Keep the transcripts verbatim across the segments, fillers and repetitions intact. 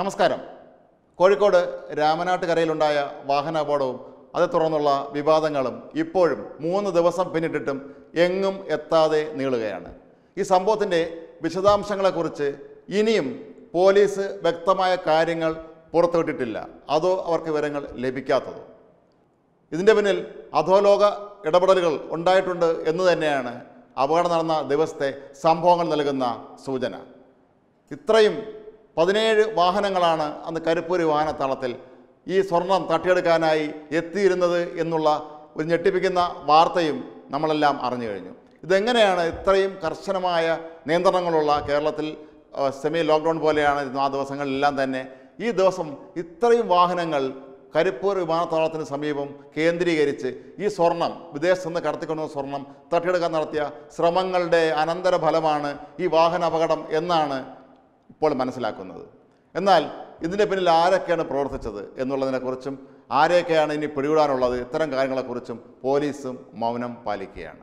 നമസ്കാരം. കോഴിക്കോട് രാമനാട്ടുകരയിലുണ്ടായ വാഹനാപകടവും അത് തുടർന്നുള്ള വിവാദങ്ങളും ഇപ്പോഴും മൂന്ന് ദിവസം പിന്നിട്ടിട്ടും എങ്ങും എത്താതെ നീളുകയാണ്. ഈ സംഭവത്തിൻ്റെ വിശദാംശങ്ങളെക്കുറിച്ച് ഇനിയും പോലീസ് വ്യക്തമായ കാര്യങ്ങൾ പുറത്തുവിട്ടിട്ടില്ല, അതോ അവർക്ക് വിവരങ്ങൾ ലഭിക്കാത്തതോ? ഇതിൻ്റെ പിന്നിൽ അധോലോക ഇടപെടലുകൾ ഉണ്ടായിട്ടുണ്ട് എന്ന് തന്നെയാണ് അപകടം നടന്ന ദിവസത്തെ സംഭവങ്ങൾ നൽകുന്ന സൂചന. ഇത്രയും പതിനേഴ് വാഹനങ്ങളാണ് അന്ന് കരിപ്പൂരി വാഹനത്താളത്തിൽ ഈ സ്വർണം തട്ടിയെടുക്കാനായി എത്തിയിരുന്നത് എന്നുള്ള ഒരു ഞെട്ടിപ്പിക്കുന്ന വാർത്തയും നമ്മളെല്ലാം അറിഞ്ഞു കഴിഞ്ഞു. ഇതെങ്ങനെയാണ് ഇത്രയും കർശനമായ നിയന്ത്രണങ്ങളുള്ള കേരളത്തിൽ സെമി ലോക്ക്ഡൗൺ പോലെയാണ് ആ ദിവസങ്ങളിലെല്ലാം തന്നെ ഈ ദിവസം ഇത്രയും വാഹനങ്ങൾ കരിപ്പൂർ വിമാനത്താവളത്തിന് സമീപം കേന്ദ്രീകരിച്ച് ഈ സ്വർണം വിദേശത്ത് നിന്ന് കടത്തിക്കൊണ്ടുവന്ന സ്വർണം തട്ടിയെടുക്കാൻ നടത്തിയ ശ്രമങ്ങളുടെ അനന്തര ഫലമാണ് ഈ വാഹന അപകടം എന്നാണ് ഇപ്പോൾ മനസ്സിലാക്കുന്നത്. എന്നാൽ ഇതിൻ്റെ പിന്നിൽ ആരൊക്കെയാണ് പ്രവർത്തിച്ചത് എന്നുള്ളതിനെക്കുറിച്ചും ആരെയൊക്കെയാണ് ഇനി പിടികൂടാനുള്ളത് ഇത്തരം കാര്യങ്ങളെക്കുറിച്ചും പോലീസും മൗനം പാലിക്കുകയാണ്.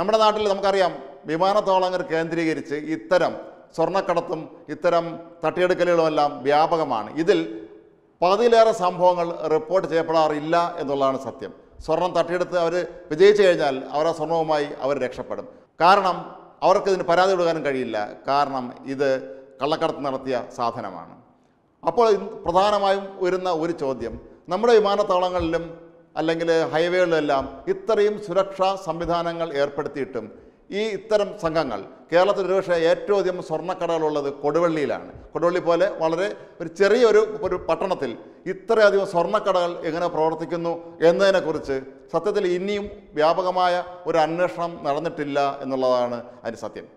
നമ്മുടെ നാട്ടിൽ നമുക്കറിയാം, വിമാനത്താവളങ്ങൾ കേന്ദ്രീകരിച്ച് ഇത്തരം സ്വർണ്ണക്കടത്തും ഇത്തരം തട്ടിയെടുക്കലുകളുമെല്ലാം വ്യാപകമാണ്. ഇതിൽ പതിലേറെ സംഭവങ്ങൾ റിപ്പോർട്ട് ചെയ്യപ്പെടാറില്ല എന്നുള്ളതാണ് സത്യം. സ്വർണം തട്ടിയെടുത്ത് അവർ വിജയിച്ചു കഴിഞ്ഞാൽ അവർ ആ സ്വർണവുമായി അവർ രക്ഷപ്പെടും. കാരണം അവർക്ക് ഇതിന് പരാതി കൊടുക്കാനും കഴിയില്ല. കാരണം ഇത് കള്ളക്കടത്ത് നടത്തിയ സാധനമാണ്. അപ്പോൾ പ്രധാനമായും ഉയരുന്ന ഒരു ചോദ്യം, നമ്മുടെ വിമാനത്താവളങ്ങളിലും അല്ലെങ്കിൽ ഹൈവേകളിലെല്ലാം ഇത്രയും സുരക്ഷാ സംവിധാനങ്ങൾ ഏർപ്പെടുത്തിയിട്ടും ഈ ഇത്തരം സംഘങ്ങൾ കേരളത്തിൽ ഒരുപക്ഷെ ഏറ്റവും അധികം സ്വർണ്ണക്കടകളുള്ളത് കൊടുവള്ളിയിലാണ്. കൊടുവള്ളി പോലെ വളരെ ഒരു ചെറിയൊരു ഒരു പട്ടണത്തിൽ ഇത്രയധികം സ്വർണ്ണക്കടകൾ എങ്ങനെ പ്രവർത്തിക്കുന്നു എന്നതിനെക്കുറിച്ച് സത്യത്തിൽ ഇനിയും വ്യാപകമായ ഒരു അന്വേഷണം നടന്നിട്ടില്ല എന്നുള്ളതാണ് അതിന് സത്യം.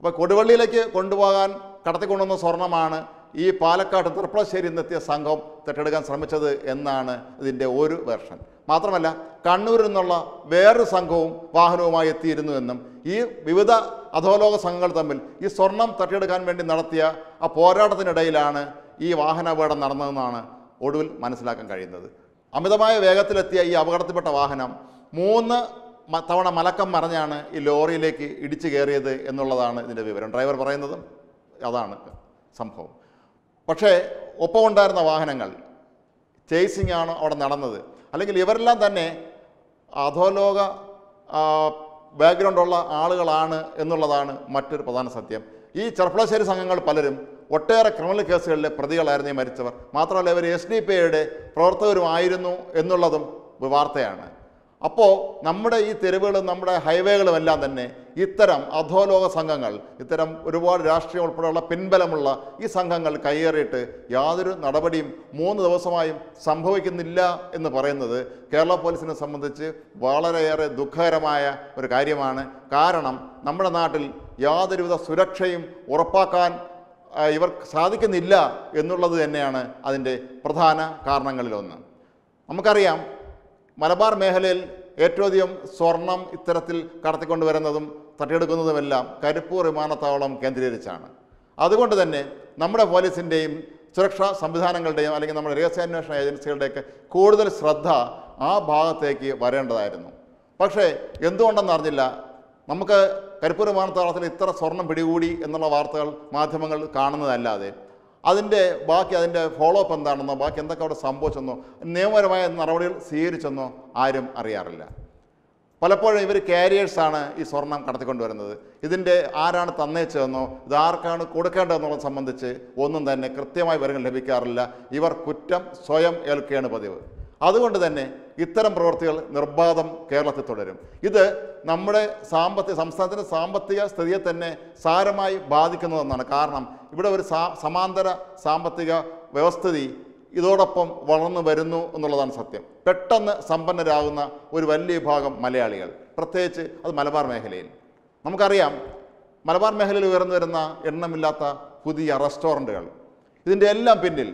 അപ്പോൾ കൊടുവള്ളിയിലേക്ക് കൊണ്ടുപോകാൻ കടത്തിക്കൊണ്ടുവന്ന സ്വർണ്ണമാണ് ഈ പാലക്കാട് തൃപ്പളശ്ശേരിയിൽ നിന്നെത്തിയ സംഘം തട്ടിയെടുക്കാൻ ശ്രമിച്ചത് എന്നാണ് ഇതിൻ്റെ ഒരു വെർഷൻ. മാത്രമല്ല, കണ്ണൂരിൽ നിന്നുള്ള വേറൊരു സംഘവും വാഹനവുമായി എത്തിയിരുന്നു എന്നും ഈ വിവിധ അധോലോക സംഘങ്ങൾ തമ്മിൽ ഈ സ്വർണം തട്ടിയെടുക്കാൻ വേണ്ടി നടത്തിയ ആ പോരാട്ടത്തിനിടയിലാണ് ഈ വാഹന അപകടം നടന്നതെന്നാണ് ഒടുവിൽ മനസ്സിലാക്കാൻ കഴിയുന്നത്. അമിതമായ വേഗത്തിലെത്തിയ ഈ അപകടത്തിൽപ്പെട്ട വാഹനം മൂന്ന് തവണ മലക്കം മറിഞ്ഞാണ് ഈ ലോറിയിലേക്ക് ഇടിച്ചു കയറിയത് എന്നുള്ളതാണ് ഇതിൻ്റെ വിവരം. ഡ്രൈവർ പറയുന്നതും അതാണ് സംഭവം. പക്ഷേ ഒപ്പമുണ്ടായിരുന്ന വാഹനങ്ങൾ ചേസിങ് ആണ് അവിടെ നടന്നത്. അല്ലെങ്കിൽ ഇവരെല്ലാം തന്നെ അധോലോക ബാക്ക്ഗ്രൗണ്ടുള്ള ആളുകളാണ് എന്നുള്ളതാണ് മറ്റൊരു പ്രധാന സത്യം. ഈ ചെറുപ്പളശ്ശേരി സംഘങ്ങൾ പലരും ഒട്ടേറെ ക്രിമിനൽ കേസുകളിലെ പ്രതികളായിരുന്നു മരിച്ചവർ. മാത്രമല്ല, ഇവർ എസ് ഡി പി ഐയുടെ പ്രവർത്തകരുമായിരുന്നു എന്നുള്ളതും വാർത്തയാണ്. അപ്പോൾ നമ്മുടെ ഈ തെരുവുകളും നമ്മുടെ ഹൈവേകളും എല്ലാം തന്നെ ഇത്തരം അധോലോക സംഘങ്ങൾ, ഇത്തരം ഒരുപാട് രാഷ്ട്രീയം ഉൾപ്പെടെയുള്ള പിൻബലമുള്ള ഈ സംഘങ്ങൾ കയ്യേറിയിട്ട് യാതൊരു നടപടിയും മൂന്ന് ദിവസമായും സംഭവിക്കുന്നില്ല എന്ന് പറയുന്നത് കേരള പോലീസിനെ സംബന്ധിച്ച് വളരെയേറെ ദുഃഖകരമായ ഒരു കാര്യമാണ്. കാരണം നമ്മുടെ നാട്ടിൽ യാതൊരുവിധ സുരക്ഷയും ഉറപ്പാക്കാൻ ഇവർക്ക് സാധിക്കുന്നില്ല എന്നുള്ളത് തന്നെയാണ് അതിൻ്റെ പ്രധാന കാരണങ്ങളിലൊന്ന്. നമുക്കറിയാം, മലബാർ മേഖലയിൽ ഏറ്റവും അധികം സ്വർണം ഇത്തരത്തിൽ കടത്തിക്കൊണ്ടുവരുന്നതും തട്ടിയെടുക്കുന്നതുമെല്ലാം കരിപ്പൂർ വിമാനത്താവളം കേന്ദ്രീകരിച്ചാണ്. അതുകൊണ്ട് തന്നെ നമ്മുടെ പോലീസിൻ്റെയും സുരക്ഷാ സംവിധാനങ്ങളുടെയും അല്ലെങ്കിൽ നമ്മുടെ രഹസ്യാന്വേഷണ ഏജൻസികളുടെയൊക്കെ കൂടുതൽ ശ്രദ്ധ ആ ഭാഗത്തേക്ക് വരേണ്ടതായിരുന്നു. പക്ഷേ എന്തുകൊണ്ടെന്ന് അറിഞ്ഞില്ല. നമുക്ക് കരിപ്പൂർ വിമാനത്താവളത്തിൽ ഇത്ര സ്വർണം പിടികൂടി എന്നുള്ള വാർത്തകൾ മാധ്യമങ്ങൾ കാണുന്നതല്ലാതെ അതിൻ്റെ ബാക്കി അതിൻ്റെ ഫോളോ അപ്പ് എന്താണെന്നോ ബാക്കി എന്തൊക്കെ അവിടെ സംഭവിച്ചെന്നോ നിയമപരമായ നടപടികൾ സ്വീകരിച്ചെന്നോ ആരും അറിയാറില്ല. പലപ്പോഴും ഇവർ കാരിയേഴ്സാണ് ഈ സ്വർണം കടത്തിക്കൊണ്ടുവരുന്നത്. ഇതിൻ്റെ ആരാണ് തന്നേച്ചതെന്നോ ഇതാർക്കാണ് കൊടുക്കേണ്ടതെന്നുള്ളത് സംബന്ധിച്ച് ഒന്നും തന്നെ കൃത്യമായ വിവരങ്ങൾ ലഭിക്കാറില്ല. ഇവർ കുറ്റം സ്വയം ഏൽക്കുകയാണ് പതിവ്. അതുകൊണ്ട് തന്നെ ഇത്തരം പ്രവൃത്തികൾ നിർബാധം കേരളത്തിൽ തുടരും. ഇത് നമ്മുടെ സാമ്പത്തിക സംസ്ഥാനത്തിൻ്റെ സാമ്പത്തിക സ്ഥിതിയെ തന്നെ സാരമായി ബാധിക്കുന്നതെന്നാണ്. കാരണം ഇവിടെ ഒരു സമാന്തര സാമ്പത്തിക വ്യവസ്ഥിതി ഇതോടൊപ്പം വളർന്നു വരുന്നു എന്നുള്ളതാണ് സത്യം. പെട്ടെന്ന് സമ്പന്നരാകുന്ന ഒരു വലിയ വിഭാഗം മലയാളികൾ, പ്രത്യേകിച്ച് അത് മലബാർ മേഖലയിൽ. നമുക്കറിയാം, മലബാർ മേഖലയിൽ ഉയർന്നു വരുന്ന എണ്ണമില്ലാത്ത പുതിയ റെസ്റ്റോറൻറ്റുകൾ, ഇതിൻ്റെ എല്ലാം പിന്നിൽ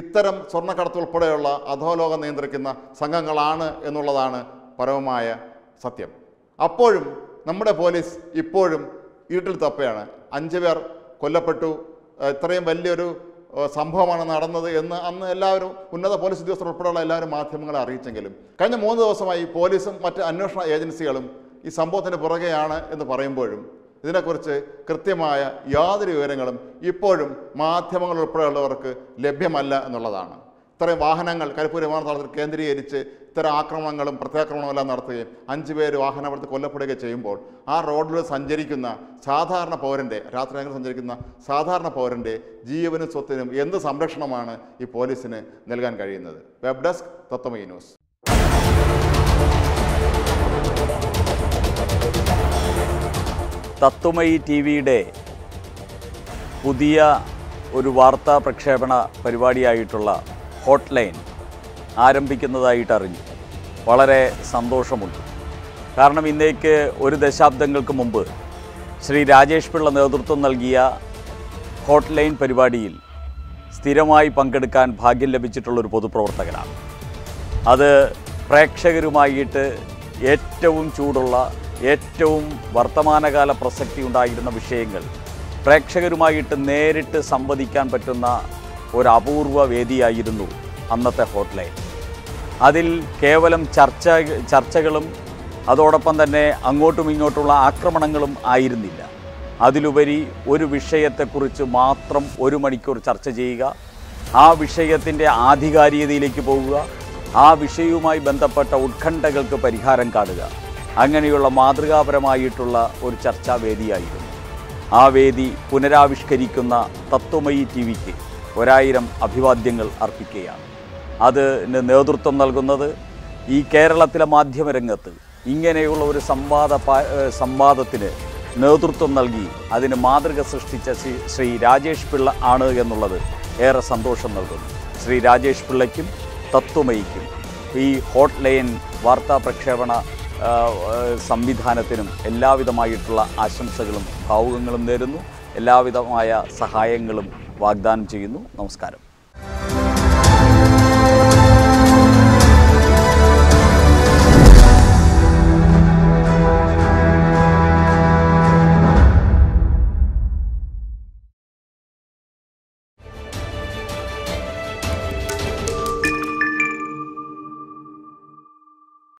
ഇത്തരം സ്വർണ്ണക്കടത്ത് ഉൾപ്പെടെയുള്ള അധോലോകം നിയന്ത്രിക്കുന്ന സംഘങ്ങളാണ് എന്നുള്ളതാണ് പരമമായ സത്യം. അപ്പോഴും നമ്മുടെ പോലീസ് ഇപ്പോഴും ഇരുട്ടിൽ തപ്പയാണ്. അഞ്ച് പേർ കൊല്ലപ്പെട്ടു, ഇത്രയും വലിയൊരു സംഭവമാണ് നടന്നത് എന്ന് അന്ന് എല്ലാവരും ഉന്നത പോലീസ് ഉദ്യോഗസ്ഥർ ഉൾപ്പെടെയുള്ള എല്ലാവരും മാധ്യമങ്ങളെ അറിയിച്ചെങ്കിലും കഴിഞ്ഞ മൂന്ന് ദിവസമായി പോലീസും മറ്റ് അന്വേഷണ ഏജൻസികളും ഈ സംഭവത്തിന് പുറകെയാണ് എന്ന് പറയുമ്പോഴും ഇതിനെക്കുറിച്ച് കൃത്യമായ യാതൊരു വിവരങ്ങളും ഇപ്പോഴും മാധ്യമങ്ങൾ ഉൾപ്പെടെയുള്ളവർക്ക് ലഭ്യമല്ല എന്നുള്ളതാണ്. ഇത്രയും വാഹനങ്ങൾ കരിപ്പൂർ വിമാനത്താവളത്തിൽ കേന്ദ്രീകരിച്ച് ഇത്തരം ആക്രമണങ്ങളും പ്രത്യാക്രമണമെല്ലാം നടത്തുകയും അഞ്ചു പേര് വാഹനപടത്തിൽ കൊല്ലപ്പെടുകയും ചെയ്യുമ്പോൾ ആ റോഡിൽ സഞ്ചരിക്കുന്ന സാധാരണ പൗരൻ്റെ രാത്രികാലങ്ങളിൽ സഞ്ചരിക്കുന്ന സാധാരണ പൗരൻ്റെ ജീവനും സ്വത്തിനും എന്ത് സംരക്ഷണമാണ് ഈ പോലീസിന് നൽകാൻ കഴിയുന്നത്? Web desk, Tatwamayi news. Tatwamayi T വിയുടെ പുതിയ ഒരു വാർത്താ പ്രക്ഷേപണ പരിപാടിയായിട്ടുള്ള ഹോട്ട് ലൈൻ ആരംഭിക്കുന്നതായിട്ടറിഞ്ഞു. വളരെ സന്തോഷമുണ്ട്. കാരണം ഇന്നേക്ക് ഒരു ദശാബ്ദങ്ങൾക്ക് മുമ്പ് ശ്രീ രാജേഷ് പിള്ള നേതൃത്വം നൽകിയ ഹോട്ട് ലൈൻ പരിപാടിയിൽ സ്ഥിരമായി പങ്കെടുക്കാൻ ഭാഗ്യം ലഭിച്ചിട്ടുള്ളൊരു പൊതുപ്രവർത്തകനാണ്. അത് പ്രേക്ഷകരുമായിട്ട് ഏറ്റവും ചൂടുള്ള, ഏറ്റവും വർത്തമാനകാല പ്രസക്തി ഉണ്ടായിരുന്ന വിഷയങ്ങൾ പ്രേക്ഷകരുമായിട്ട് നേരിട്ട് സംവദിക്കാൻ പറ്റുന്ന ഒരു അപൂർവ വേദിയായിരുന്നു അന്നത്തെ ഹോട്ട് ലൈൻ. അതിൽ കേവലം ചർച്ച ചർച്ചകളും അതോടൊപ്പം തന്നെ അങ്ങോട്ടും ഇങ്ങോട്ടുള്ള ആക്രമണങ്ങളും ആയിരുന്നില്ല. അതിലുപരി ഒരു വിഷയത്തെക്കുറിച്ച് മാത്രം ഒരു മണിക്കൂർ ചർച്ച ചെയ്യുക, ആ വിഷയത്തിൻ്റെ ആധികാരികതയിലേക്ക് പോവുക, ആ വിഷയവുമായി ബന്ധപ്പെട്ട ഉത്കണ്ഠകൾക്ക് പരിഹാരം കാണുക, അങ്ങനെയുള്ള മാതൃകാപരമായിട്ടുള്ള ഒരു ചർച്ചാവേദിയായിരുന്നു. ആ വേദി പുനരാവിഷ്കരിക്കുന്ന തത്വമയി ടി വിക്ക് ഒരായിരം അഭിവാദ്യങ്ങൾ അർപ്പിക്കുകയാണ്. അതിന് നേതൃത്വം നൽകുന്നത് ഈ കേരളത്തിലെ മാധ്യമരംഗത്ത് ഇങ്ങനെയുള്ള ഒരു സംവാദ സംവാദത്തിന് നേതൃത്വം നൽകി അതിന് മാതൃക സൃഷ്ടിച്ച ശ്രീ ശ്രീ രാജേഷ് പിള്ള ആണ് എന്നുള്ളത് ഏറെ സന്തോഷം നൽകുന്നു. ശ്രീ രാജേഷ് പിള്ളയ്ക്കും തത്വമയിക്കും ഈ ഹോട്ട് ലൈൻ വാർത്താ പ്രക്ഷേപണ സംവിധാനത്തിനും എല്ലാവിധമായിട്ടുള്ള ആശംസകളും ഭാവുകങ്ങളും നേരുന്നു. എല്ലാവിധമായ സഹായങ്ങളും വാഗ്ദാനം ചെയ്യുന്നു. നമസ്കാരം.